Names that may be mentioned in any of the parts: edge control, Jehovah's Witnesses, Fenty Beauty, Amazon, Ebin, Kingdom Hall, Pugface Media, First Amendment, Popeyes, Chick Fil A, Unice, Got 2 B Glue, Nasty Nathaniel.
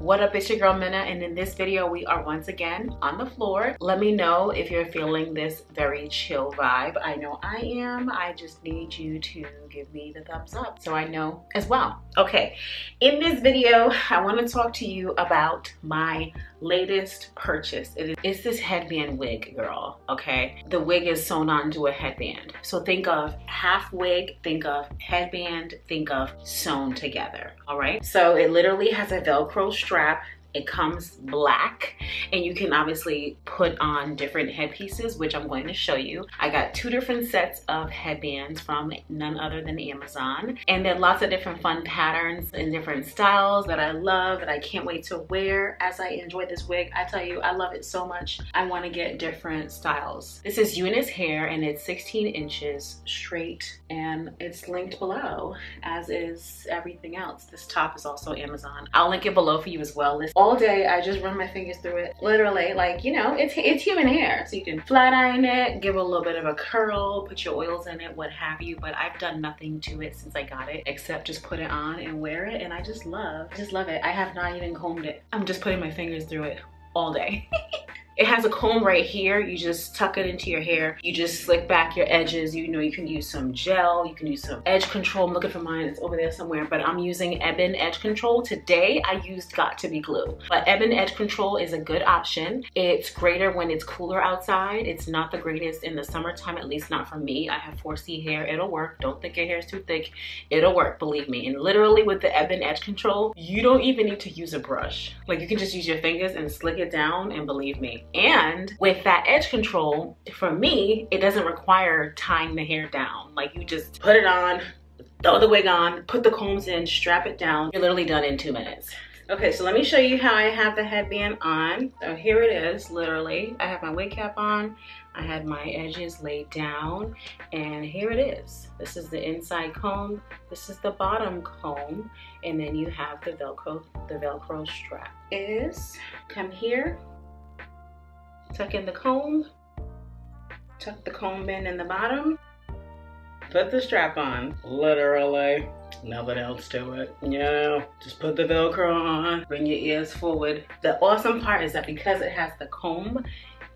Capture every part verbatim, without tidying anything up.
What up, it's your girl Minna, and in this video we are once again on the floor. Let me know if you're feeling this very chill vibe. I know I am. I just need you to give me the thumbs up so I know as well. Okay, in this video I want to talk to you about my latest purchase. It is this headband wig, girl. Okay, the wig is sewn onto a headband. So think of half wig, think of headband, think of sewn together. All right, so it literally has a Velcro strap. Strap. It comes black, and you can obviously put on different headpieces, which I'm going to show you. I got two different sets of headbands from none other than Amazon, and then lots of different fun patterns and different styles that I love, and I can't wait to wear as I enjoy this wig. I tell you, I love it so much. I want to get different styles. This is Unice hair, and it's sixteen inches straight, and it's linked below, as is everything else. This top is also Amazon. I'll link it below for you as well. This all day I just run my fingers through it, literally, like, you know, it's it's human hair, so you can flat iron it, give it a little bit of a curl, put your oils in it, what have you. But I've done nothing to it since I got it except just put it on and wear it, and I just love just love it. I have not even combed it. I'm just putting my fingers through it all day. It has a comb right here. You just tuck it into your hair. You just slick back your edges. You know, you can use some gel. You can use some edge control. I'm looking for mine. It's over there somewhere, but I'm using Ebin edge control. Today, I used Got to Be Glue, but Ebin edge control is a good option. It's greater when it's cooler outside. It's not the greatest in the summertime, at least not for me. I have four C hair. It'll work. Don't think your hair is too thick. It'll work, believe me. And literally with the Ebin edge control, you don't even need to use a brush. Like, you can just use your fingers and slick it down, and believe me. And with that edge control, for me, it doesn't require tying the hair down. Like, you just put it on, throw the wig on, put the combs in, strap it down. You're literally done in two minutes. Okay, so let me show you how I have the headband on. So here it is, literally. I have my wig cap on. I had my edges laid down, and here it is. This is the inside comb. This is the bottom comb, and then you have the Velcro, the Velcro strap. It is, come here. Tuck in the comb, tuck the comb in in the bottom, put the strap on, literally, nothing else to it, you know, just put the Velcro on, bring your ears forward. The awesome part is that because it has the comb,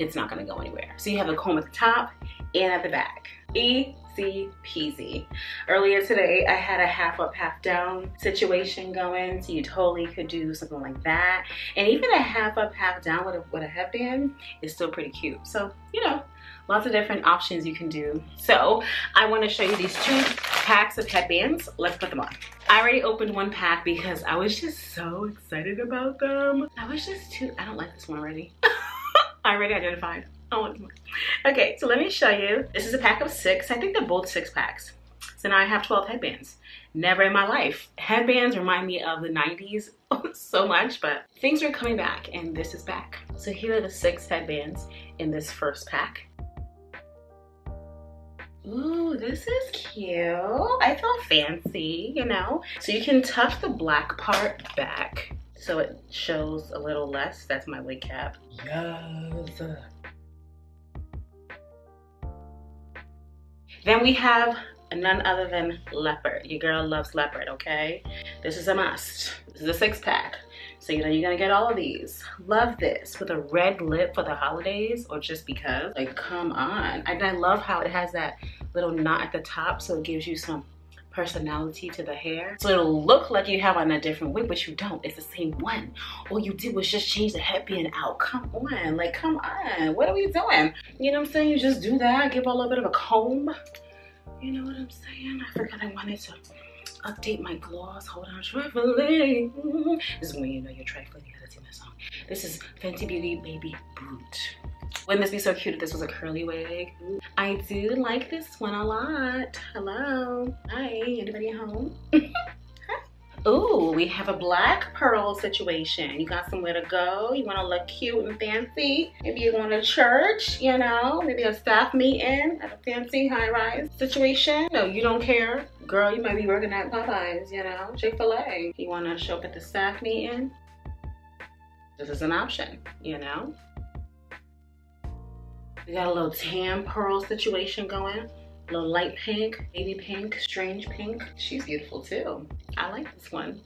it's not gonna go anywhere. So you have the comb at the top and at the back. Easy peasy. Earlier today, I had a half up, half down situation going, so you totally could do something like that. And even a half up, half down with a, with a headband is still pretty cute. So, you know, lots of different options you can do. So I wanna show you these two packs of headbands. Let's put them on. I already opened one pack because I was just so excited about them. I was just too, I don't like this one already. I already identified. Oh, okay, so let me show you. This is a pack of six. I think they're both six packs. So now I have twelve headbands. Never in my life. Headbands remind me of the nineties so much, but things are coming back, and this is back. So here are the six headbands in this first pack. Ooh, this is cute. I feel fancy, you know? So you can tuck the black part back so it shows a little less. That's my wig cap. Yes. Then we have none other than leopard. Your girl loves leopard, okay? This is a must. This is a six pack. So you know you're gonna get all of these. Love this with a red lip for the holidays or just because. Like, come on. And I love how it has that little knot at the top, so it gives you some personality to the hair. So it'll look like you have on a different wig, but you don't. It's the same one. All you did was just change the headband out. Come on, like, come on. What are we doing? You know what I'm saying? You just do that, give it a little bit of a comb. You know what I'm saying? I forgot I wanted to update my gloss. Hold on, trifling. This is when you know you're trifling. You gotta sing that song. This is Fenty Beauty, Baby Brute. Wouldn't this be so cute if this was a curly wig? I do like this one a lot. Hello. Hi, anybody at home? Ooh, we have a black pearl situation. You got somewhere to go. You want to look cute and fancy. Maybe you're going to church, you know. Maybe a staff meeting at a fancy high-rise situation. No, you don't care. Girl, you might be working at Popeyes, you know. Chick Fil A. You want to show up at the staff meeting? This is an option, you know. We got a little tan pearl situation going. A little light pink, baby pink, strange pink. She's beautiful too. I like this one.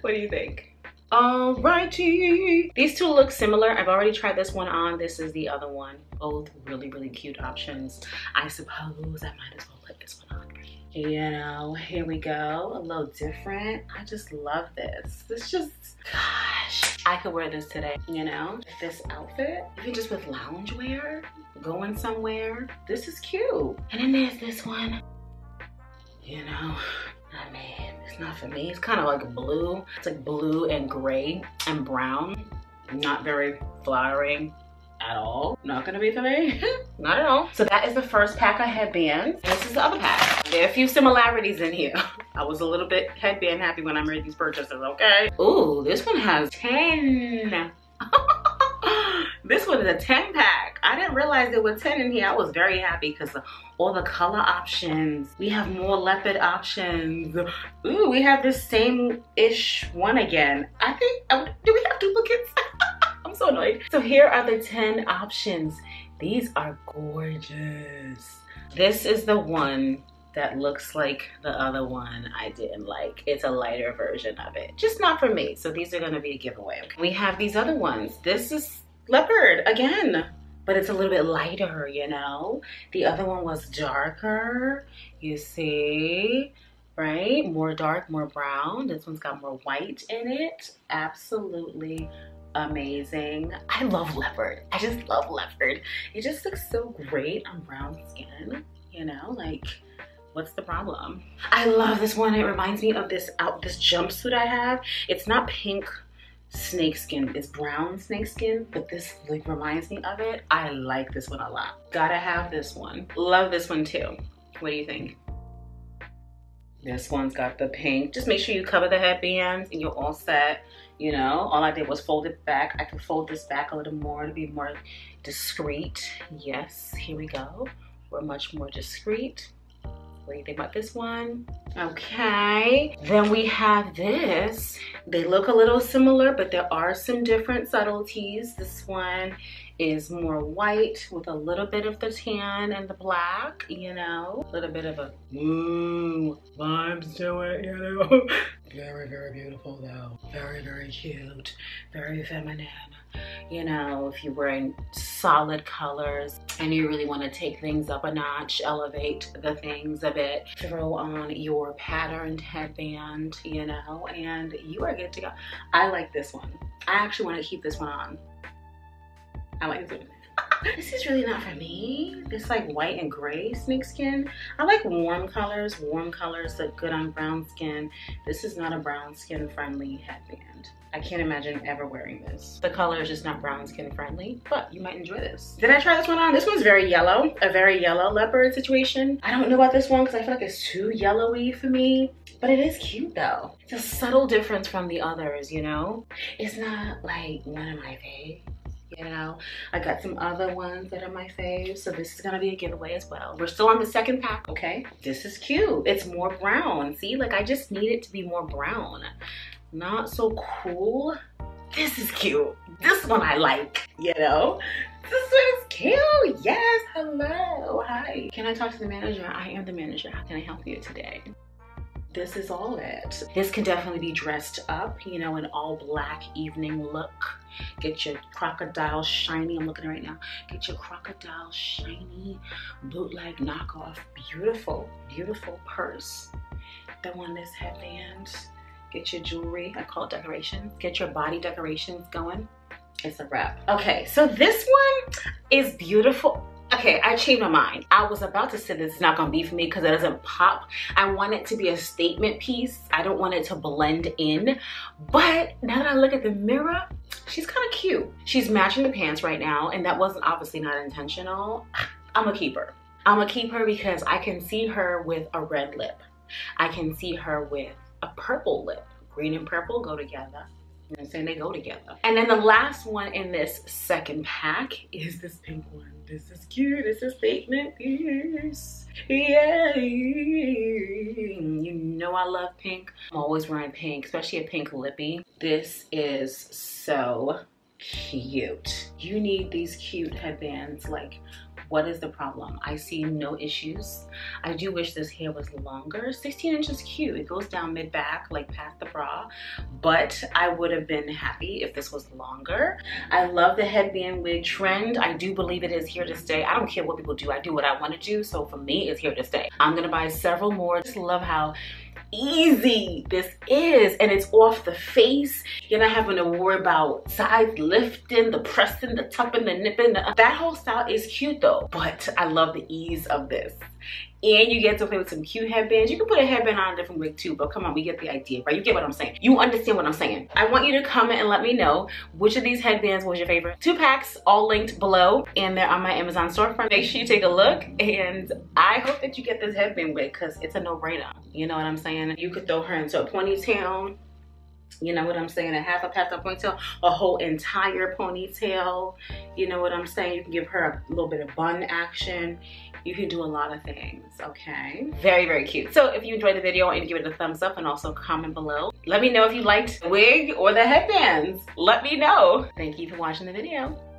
What do you think? Alrighty, these two look similar. I've already tried this one on. This is the other one. Both really, really cute options. I suppose I might as well let this one on. You know, here we go. A little different. I just love this. This just, gosh, I could wear this today. You know, this outfit, even just with loungewear, going somewhere. This is cute. And then there's this one. You know, I mean, it's not for me. It's kind of like blue. It's like blue and gray and brown. Not very flattering at all. Not gonna be for me. Not at all. So that is the first pack of headbands. And this is the other pack. There are a few similarities in here. I was a little bit headband happy when I made these purchases, okay? Ooh, this one has ten. This one is a ten pack. I didn't realize there were ten in here. I was very happy because all the color options. We have more leopard options. Ooh, we have this same-ish one again. I think, do we have duplicates? I'm so annoyed. So here are the ten options. These are gorgeous. This is the one that looks like the other one I didn't like. It's a lighter version of it. Just not for me. So these are gonna be a giveaway. We have these other ones. This is leopard again, but it's a little bit lighter, you know? The other one was darker, you see, right? More dark, more brown. This one's got more white in it. Absolutely amazing. I love leopard. I just love leopard. It just looks so great on brown skin, you know? Like, what's the problem? I love this one. It reminds me of this out this jumpsuit I have. It's not pink snakeskin, it's brown snakeskin, but this like reminds me of it. I like this one a lot. Gotta have this one. Love this one too. What do you think? This one's got the pink. Just make sure you cover the headbands and you're all set. You know, all I did was fold it back. I can fold this back a little more to be more discreet. Yes, here we go. We're much more discreet. What do you think about this one? Okay, then we have this. They look a little similar, but there are some different subtleties. This one is more white with a little bit of the tan and the black, you know? A little bit of a woo vibes to it, you know? Very, very beautiful though. Very, very cute. Very feminine. You know, if you're wearing solid colors and you really want to take things up a notch, elevate the things a bit, throw on your patterned headband, you know, and you are good to go. I like this one. I actually want to keep this one on. I like this one. This is really not for me. This like white and gray snakeskin. I like warm colors. Warm colors look good on brown skin. This is not a brown skin friendly headband. I can't imagine ever wearing this. The color is just not brown skin friendly, but you might enjoy this. Did I try this one on? This one's very yellow, a very yellow leopard situation. I don't know about this one because I feel like it's too yellowy for me, but it is cute though. It's a subtle difference from the others, you know? It's not like one of my faves. You know, I got some other ones that are my faves, so this is gonna be a giveaway as well. We're still on the second pack, okay? This is cute. It's more brown. See, like I just need it to be more brown. Not so cool. This is cute. This one I like, you know? This one is cute. Yes, hello, hi. Can I talk to the manager? I am the manager. How can I help you today? This is all it. This can definitely be dressed up, you know, an all black evening look. Get your crocodile shiny, I'm looking right now. Get your crocodile shiny bootleg knockoff. Beautiful, beautiful purse. The one that's headband. Get your jewelry, I call it decorations. Get your body decorations going. It's a wrap. Okay, so this one is beautiful. Okay, I changed my mind. I was about to say this is not gonna be for me because it doesn't pop. I want it to be a statement piece. I don't want it to blend in. But now that I look at the mirror, she's kind of cute. She's matching the pants right now, and that wasn't obviously not intentional. I'm a keeper. I'm a keeper because I can see her with a red lip. I can see her with a purple lip. Green and purple go together. You know what I'm saying? They go together. And then the last one in this second pack is this pink one. This is cute. It's a statement piece. Yeah. You know I love pink. I'm always wearing pink, especially a pink lippy. This is so cute. You need these cute headbands like what is the problem? I see no issues. I do wish this hair was longer. sixteen inches is cute. It goes down mid-back, like past the bra, but I would have been happy if this was longer. I love the headband wig trend. I do believe it is here to stay. I don't care what people do. I do what I want to do, so for me, it's here to stay. I'm gonna buy several more. Just love how easy this is, and it's off the face. You're not having to worry about sides lifting, the pressing, the tucking, the nipping. The, that whole style is cute though, but I love the ease of this. And you get to play with some cute headbands. You can put a headband on a different wig too, but come on, we get the idea, right? You get what I'm saying. You understand what I'm saying. I want you to comment and let me know which of these headbands was your favorite. Two packs, all linked below, and they're on my Amazon storefront. Make sure you take a look, and I hope that you get this headband wig because it's a no-brainer. You know what I'm saying? You could throw her into a ponytail. You know what I'm saying? A half a half a ponytail, a whole entire ponytail. You know what I'm saying? You can give her a little bit of bun action. You can do a lot of things, okay? Very, very cute. So if you enjoyed the video, I want you to give it a thumbs up and also comment below. Let me know if you liked the wig or the headbands. Let me know. Thank you for watching the video.